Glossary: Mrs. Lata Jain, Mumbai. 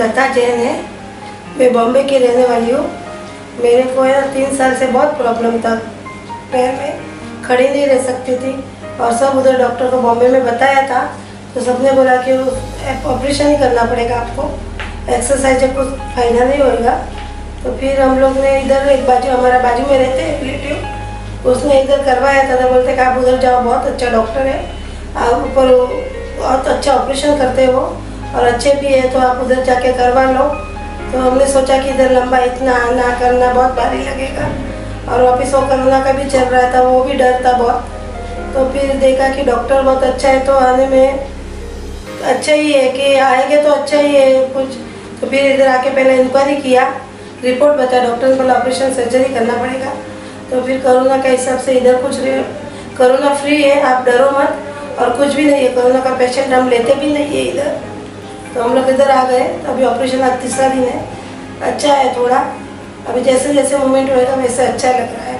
लता जैन है, मैं बॉम्बे की रहने वाली हूँ। मेरे को यार 3 साल से बहुत प्रॉब्लम था, पैर में खड़ी नहीं रह सकती थी और सब उधर डॉक्टर को बॉम्बे में बताया था तो सबने बोला कि ऑपरेशन ही करना पड़ेगा आपको, एक्सरसाइज से कुछ फायदा नहीं होगा। तो फिर हम लोग ने इधर एक बाजू हमारा बाजू में रहते हैं रिलेटिव, उसने इधर करवाया था तो बोलते कि आप उधर जाओ, बहुत अच्छा डॉक्टर है, आप ऊपर बहुत अच्छा ऑपरेशन करते हो और अच्छे भी है, तो आप उधर जाके करवा लो। तो हमने सोचा कि इधर लंबा इतना आना करना बहुत भारी लगेगा और वापस वो कोरोना का भी चल रहा था, वो भी डर था बहुत। तो फिर देखा कि डॉक्टर बहुत अच्छा है तो आने में अच्छा ही है कि आएंगे तो अच्छा ही है कुछ। तो फिर इधर आके पहले इंक्वायरी किया, रिपोर्ट बताया, डॉक्टर बोला ऑपरेशन सर्जरी करना पड़ेगा। तो फिर कोरोना के हिसाब से इधर कुछ कोरोना फ्री है, आप डरो मत और कुछ भी नहीं है, कोरोना का पेशेंट हम लेते भी नहीं है इधर। तो हम लोग इधर आ गए, तो अभी ऑपरेशन आज 3रा दिन है, अच्छा है थोड़ा, अभी जैसे जैसे मूवमेंट होएगा वैसे अच्छा लग रहा है।